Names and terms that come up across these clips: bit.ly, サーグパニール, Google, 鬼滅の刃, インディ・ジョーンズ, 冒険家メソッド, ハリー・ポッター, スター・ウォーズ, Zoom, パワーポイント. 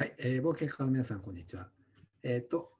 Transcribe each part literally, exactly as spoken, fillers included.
はい、えー、冒険家の皆さん、こんにちは。えっと、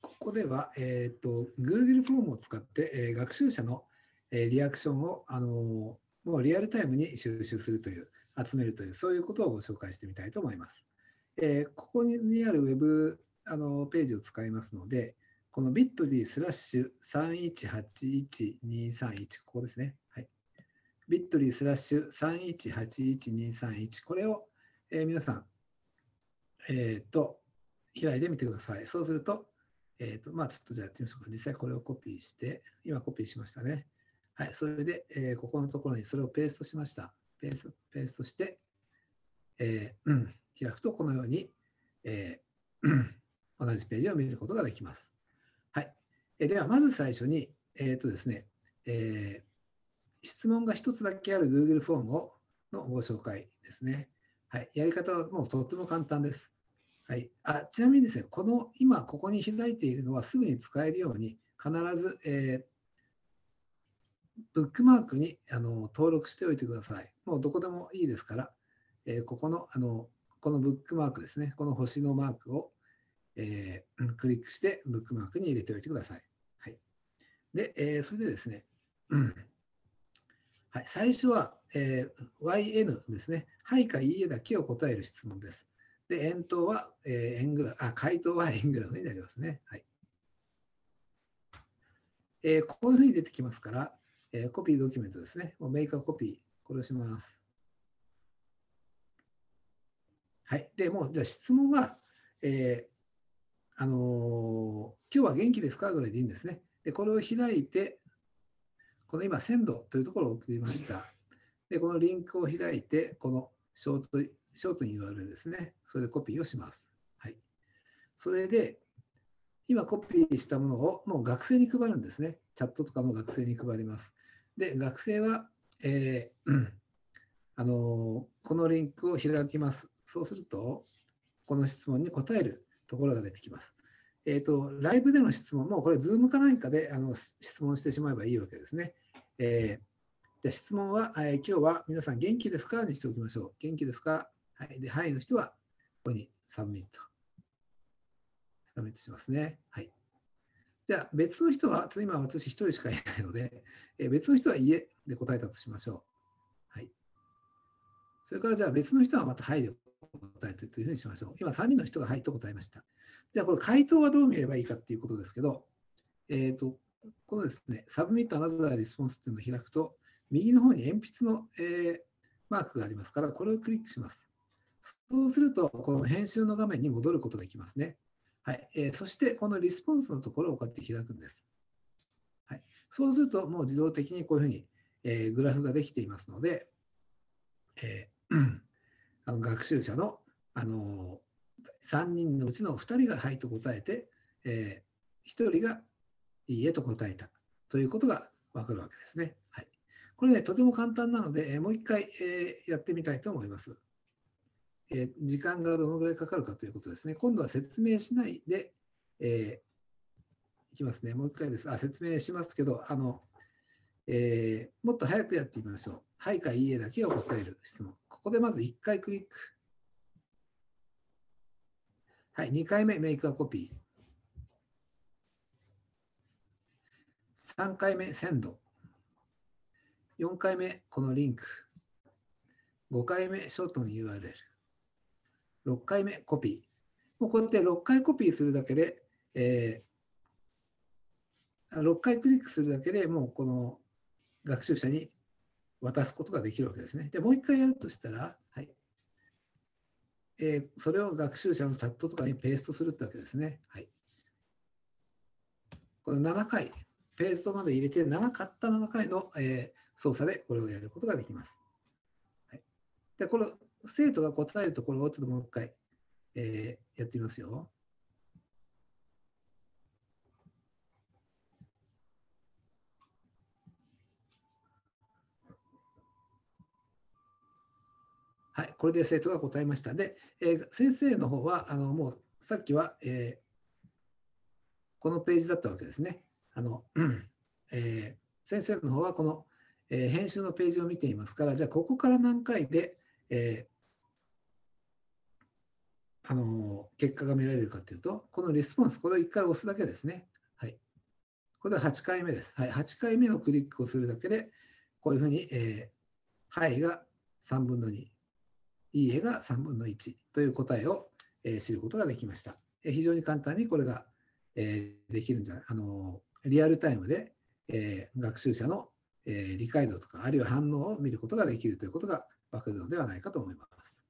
ここでは、えっと、Google フォームを使って、えー、学習者の、えー、リアクションを、あのー、もうリアルタイムに収集するという、集めるという、そういうことをご紹介してみたいと思います。えー、ここにあるウェブ、あのー、ページを使いますので、この bit.ly スラッシュさんいちはちいちにさんいち、ここですね。はい。bit.ly スラッシュさんいちはちいちにさんいち、これを、えー、皆さん、えっと、開いてみてください。そうすると、えっと、まあちょっとじゃあやってみましょうか。実際これをコピーして、今コピーしましたね。はい。それで、えー、ここのところにそれをペーストしました。ペースト、ペーストして、えー、うん、開くとこのように、えー、同じページを見ることができます。はい。えー、では、まず最初に、えっとですね、えー、質問が一つだけある Google フォームをのご紹介ですね。はい。やり方はもうとっても簡単です。はい、あちなみにですね、この今ここに開いているのはすぐに使えるように必ず、えー、ブックマークにあの登録しておいてください。もうどこでもいいですから、えー、ここの、あのこのブックマークですね、この星のマークを、えー、クリックしてブックマークに入れておいてください。はい、で、えー、それでですね、うんはい、最初は、えー、ワイエヌ ですね。はいかいいえだけを答える質問です。で、円答は、えー、円グラフ、あ、回答は円グラフになりますね。はい。えー、こういうふうに出てきますから、えー、コピードキュメントですね。もうメーカーコピー、これをします。はい。で、もう、じゃあ質問は、えー、あのー、今日は元気ですかぐらいでいいんですね。で、これを開いて、この今、鮮度というところを送りました。で、このリンクを開いて、このショート、ショート ユーアールエル ですね。それでコピーをします。はい。それで、今コピーしたものをもう学生に配るんですね。チャットとかも学生に配ります。で、学生は、えー、あのー、このリンクを開きます。そうすると、この質問に答えるところが出てきます。えっと、ライブでの質問も、これ、Zoom か何かであの質問してしまえばいいわけですね。えー、じゃあ質問は、えー、今日は皆さん元気ですかにしておきましょう。元気ですか、はい、で、はいの人は、ここにサブミット。サブミットしますね。はい。じゃあ、別の人は、今私一人しかいないので、えー、別の人は、いえで答えたとしましょう。はい。それから、じゃあ別の人はまた、はいで答えてというふうにしましょう。今、さんにんの人がはいと答えました。じゃあ、これ、回答はどう見ればいいかっていうことですけど、えっと、このですね、サブミットアナザーリスポンスっていうのを開くと、右の方に鉛筆の、えー、マークがありますから、これをクリックします。そうすると、この編集の画面に戻ることができますね。はい。えー、そして、このリスポンスのところをこうやって開くんです。はい。そうすると、もう自動的にこういうふうに、えー、グラフができていますので、えー、あの学習者の、あのー、さんにんのうちのふたりがはいと答えて、えー、ひとりがいいえと答えたということがわかるわけですね。はい。これね、とても簡単なので、えー、もう一回、えー、やってみたいと思います。えー、時間がどのぐらいかかるかということですね。今度は説明しないで、えー、いきますね。もう一回です。あ、説明しますけど、あの、えー、もっと早くやってみましょう。はいかいいえだけを答える質問。ここでまずいっかいクリック。はい、にかいめメーカーコピー。さんかいめ鮮度。よんかいめこのリンク。ごかいめショートの ユーアールエル。ろっかいめコピー。もうこうやってろっかいコピーするだけで、えー、ろっかいクリックするだけでもうこの学習者に渡すことができるわけですね。で、もう一回やるとしたら、はい、えー、それを学習者のチャットとかにペーストするってわけですね。はい。このななかい、ペーストまで入れて長かったななかいの、えー、操作でこれをやることができます。はい、で、この生徒が答えるところをちょっともう一回、えー、やってみますよ。はい、これで生徒が答えました。で、えー、先生の方は、あのもうさっきは、えー、このページだったわけですね。あの、えー、先生の方はこの、えー、編集のページを見ていますから、じゃあここから何回で、えー、あの結果が見られるかというと、このリスポンス、これをいっかい押すだけですね。はい、これははちかいめです。はい、はちかいめのクリックをするだけで、こういうふうに、えー、はいがさんぶんのに、いいえがさんぶんのいちという答えを、えー、知ることができました。えー、非常に簡単にこれが、えー、できるんじゃない、あのー、リアルタイムで、えー、学習者の、えー、理解度とか、あるいは反応を見ることができるということが分かるのではないかと思います。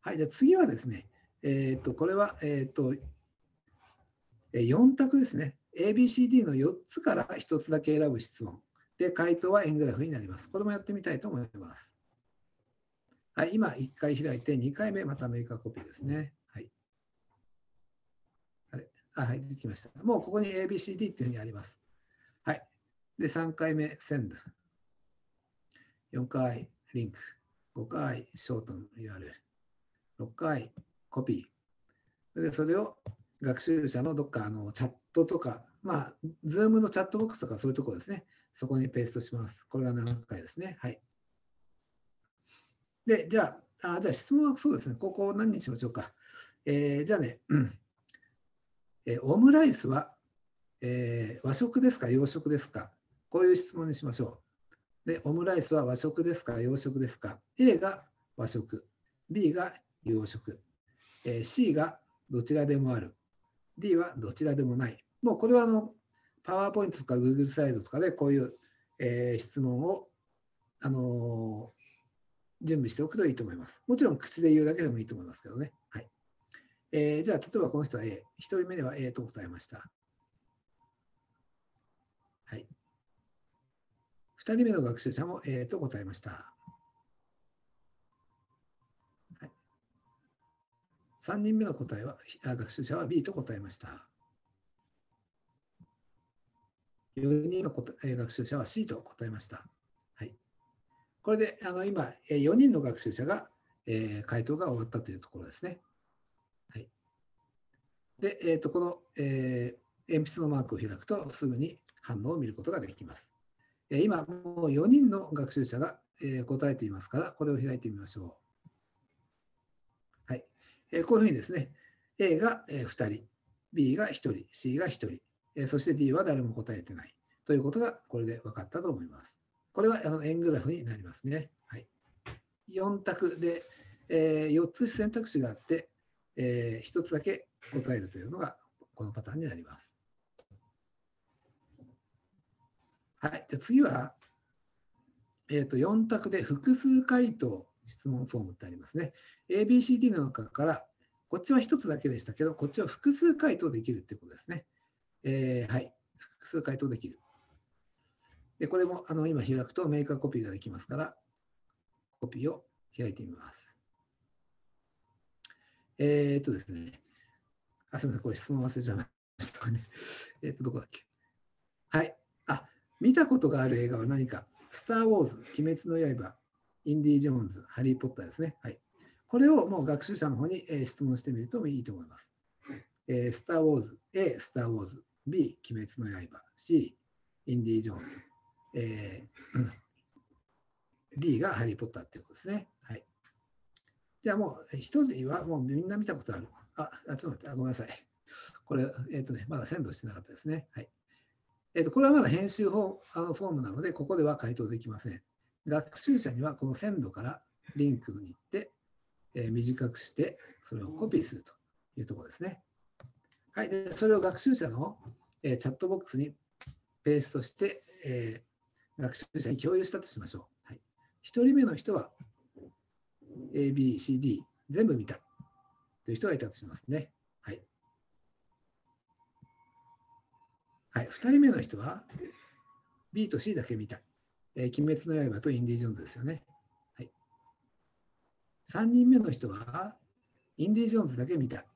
はい、じゃあ次はですね、えー、とこれは、えー、とよん択ですね。エービーシーディー のよっつからひとつだけ選ぶ質問。で、回答は円グラフになります。これもやってみたいと思います。はい、今、いっかい開いて、にかいめ、またメーカーコピーですね。はい。あれ、あ、はい、できました。もうここに エービーシーディー っていうふうにあります。はい。で、さんかいめ、Send。よんかい、リンク。ごかい、ショートの ユーアールエル。ろっかい、コピー。で、それを学習者のどっかあのチャットとか、まあ、Zoom のチャットボックスとかそういうところですね。そこにペーストします。これがななかいですね。はい。で、じゃあ、あじゃあ質問はそうですね。ここを何にしましょうか。えー、じゃあね、うんえー、オムライスは、えー、和食ですか洋食ですか、こういう質問にしましょう。で、オムライスは和食ですか洋食ですか。 A が和食、B が洋食、えー、C がどちらでもある、D はどちらでもない。もうこれはあのパワーポイントとか Google スライドとかでこういう、えー、質問を、あのー、準備しておくといいと思います。もちろん口で言うだけでもいいと思いますけどね。はいえー、じゃあ例えばこの人は A、ひとりめでは A と答えました。はい、ふたりめの学習者も A と答えました。さんにんめの答えは、学習者は B と答えました。よにんめの答え学習者は C と答えました。はい、これであの今、よにんの学習者が、えー、回答が終わったというところですね。はい、で、えーと、この、えー、鉛筆のマークを開くと、すぐに反応を見ることができます。えー、今、もうよにんの学習者が、えー、答えていますから、これを開いてみましょう。こういうふうにですね、A がふたり、B がひとり、C がひとり、そして D は誰も答えてないということがこれで分かったと思います。これはあの円グラフになりますね。はい、よん択でよっつ選択肢があって、ひとつだけ答えるというのがこのパターンになります。はい、で次は、えーと、よん択で複数回答。質問フォームってありますね。エービーシーディー の中から、こっちはひとつだけでしたけど、こっちは複数回答できるっていうことですね。えー、はい。複数回答できる。で、これもあの今開くとメーカーコピーができますから、コピーを開いてみます。えー、っとですね。あ、すみません。これ質問忘れちゃいましたね。えっと、どこだっけ。はい。あ、見たことがある映画は何か。スター・ウォーズ、鬼滅の刃。インディ・ジョーンズ、ハリー・ポッターですね。はい、これをもう学習者の方に質問してみるといいと思います。えー、スター・ウォーズ、A、スター・ウォーズ、B、鬼滅の刃、C、インディ・ジョーンズ、えー、D がハリー・ポッターということですね。はい、じゃあもう一人はもうみんな見たことある。あ、あちょっと待って、あごめんなさい。これ、えっとね、まだ先導してなかったですね。はいえー、とこれはまだ編集法あのフォームなので、ここでは回答できません。学習者にはこの鮮度からリンクに行って、えー、短くしてそれをコピーするというところですね。はい、でそれを学習者の、えー、チャットボックスにペーストして、えー、学習者に共有したとしましょう。はい、ひとりめの人は A、B、C、D 全部見たという人がいたとしますね。はいはい、ふたりめの人は B と C だけ見た。鬼滅の刃とインディ・ジョーンズですよね。はい、さんにんめの人は、インディ・ジョーンズだけ見た。は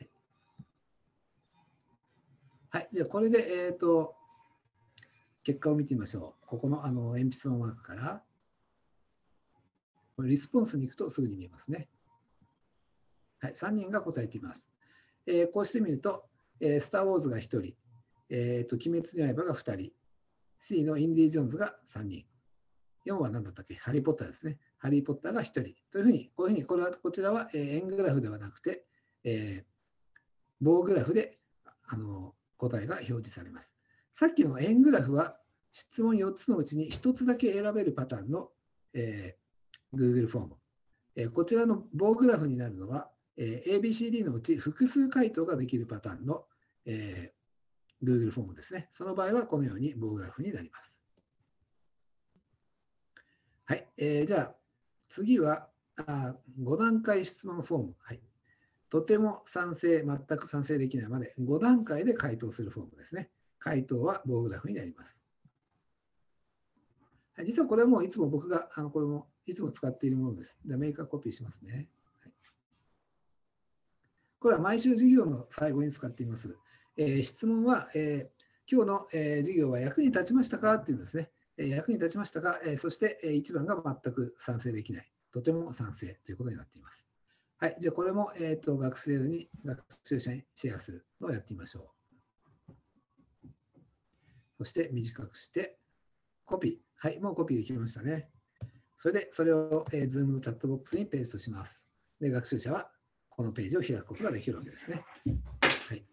い。はい、じゃあ、これで、えっと、結果を見てみましょう。ここの、あの鉛筆のマークから、リスポンスに行くとすぐに見えますね。はい、さんにんが答えています。えー、こうしてみると、えー、スター・ウォーズがひとり、えーと、鬼滅の刃がふたり。C のインディ・ジョーンズがさんにん、よんは何だったっけ、ハリー・ポッターですね。ハリー・ポッターがひとりというふうに、こういうふうに、これはこちらは円グラフではなくて、えー、棒グラフであの答えが表示されます。さっきの円グラフは質問よっつのうちにひとつだけ選べるパターンの、えー、Google フォーム、えー。こちらの棒グラフになるのは、えー、エービーシーディー のうち複数回答ができるパターンの、えー、Google フォームですね。その場合はこのように棒グラフになります。はい、えー、じゃあ次はあご段階質問フォーム、はい。とても賛成、全く賛成できないまでご段階で回答するフォームですね。回答は棒グラフになります。はい、実はこれはもういつも僕があのこれもいつも使っているものです。メーカーコピーしますね。はい、これは毎週授業の最後に使っています。えー、質問は、えー、今日の、えー、授業は役に立ちましたかっていうんですね。役に立ちましたか、そしていちばんが全く賛成できない、とても賛成ということになっています。はい、じゃあこれも、えー、と学生に、学習者にシェアするのをやってみましょう。そして短くして、コピー。はい、もうコピーできましたね。それで、それを、えー、Zoom のチャットボックスにペーストします。で、学習者はこのページを開くことができるわけですね。はい、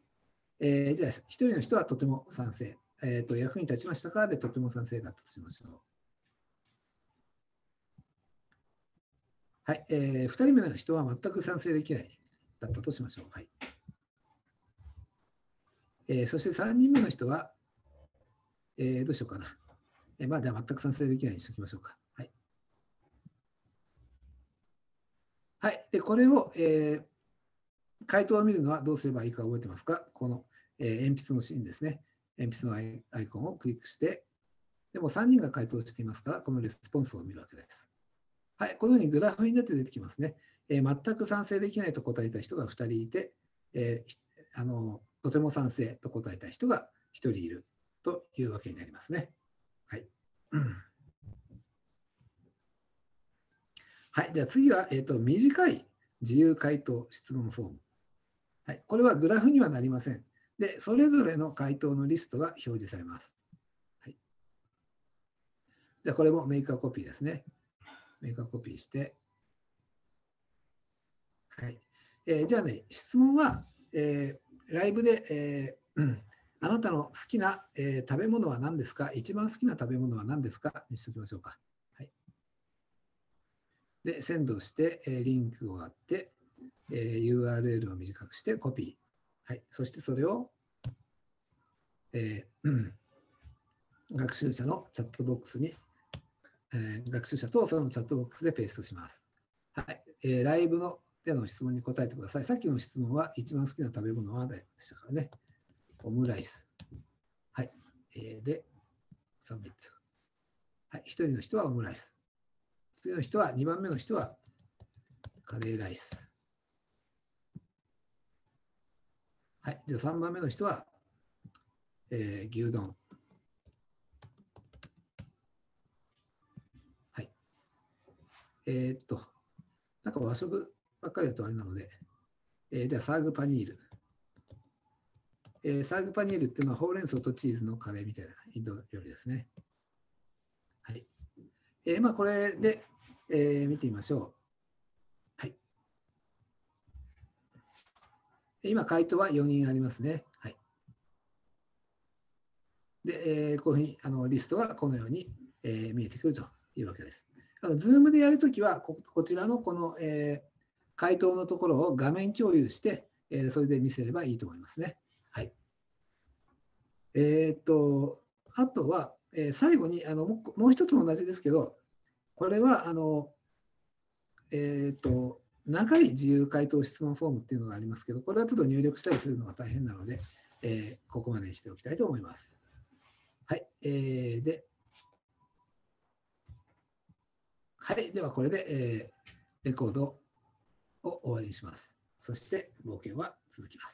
えー、じゃあ、ひとりの人はとても賛成。えっと役に立ちましたかでとても賛成だったとしましょう。はい、えー、ふたりめの人は全く賛成できないだったとしましょう。はい、えー、そしてさんにんめの人は、えー、どうしようかな。えー、まあ、じゃあ全く賛成できないにしておきましょうか。はい。はい、でこれを、えー、回答を見るのはどうすればいいか覚えてますか。この、えー、鉛筆のシーンですね。鉛筆のアイコンをクリックして、でもさんにんが回答していますから、このレスポンスを見るわけです。はい、このようにグラフになって出てきますね。えー、全く賛成できないと答えた人がふたりいて、えーあの、とても賛成と答えた人がひとりいるというわけになりますね。はい。はい、じゃあ次は、えーと、短い自由回答質問フォーム。はい、これはグラフにはなりません。で、それぞれの回答のリストが表示されます。はい、じゃあ、これもメーカーコピーですね。メーカーコピーして。はい、えー、じゃあね、質問は、えー、ライブで、えーうん、あなたの好きな、えー、食べ物は何ですか、一番好きな食べ物は何ですかにしておきましょうか。はい、で、センドして、えー、リンクを貼って、えー、ユーアールエル を短くしてコピー。はい、そしてそれを、えーうん、学習者のチャットボックスに、えー、学習者とそのチャットボックスでペーストします。はい、えー、ライブのでの質問に答えてください。さっきの質問は一番好きな食べ物はでしたからね。オムライス。はい、えー、で、サブミット。はい、ひとりの人はオムライス。次の人は、にばんめの人はカレーライス。はい、じゃあさんばんめの人は、えー、牛丼。はい。えー、っと、なんか和食ばっかりだとあれなので、えー、じゃあサーグパニール、えー。サーグパニールっていうのはほうれん草とチーズのカレーみたいなインド料理ですね。はい。えー、まあこれで、えー、見てみましょう。今、回答はよにんありますね。はい、で、えー、こういうふうにあのリストがこのように、えー、見えてくるというわけです。Zoom でやるときはこ、こちらのこの、えー、回答のところを画面共有して、えー、それで見せればいいと思いますね。はい、えー、っと、あとは、えー、最後にあのもう一つ同じですけど、これは、あの、えー、っと、長い自由回答質問フォームっていうのがありますけど、これはちょっと入力したりするのが大変なので、えー、ここまでにしておきたいと思います。はい。えー、で、はい。では、これで、えー、レコードを終わりにします。そして、冒険は続きます。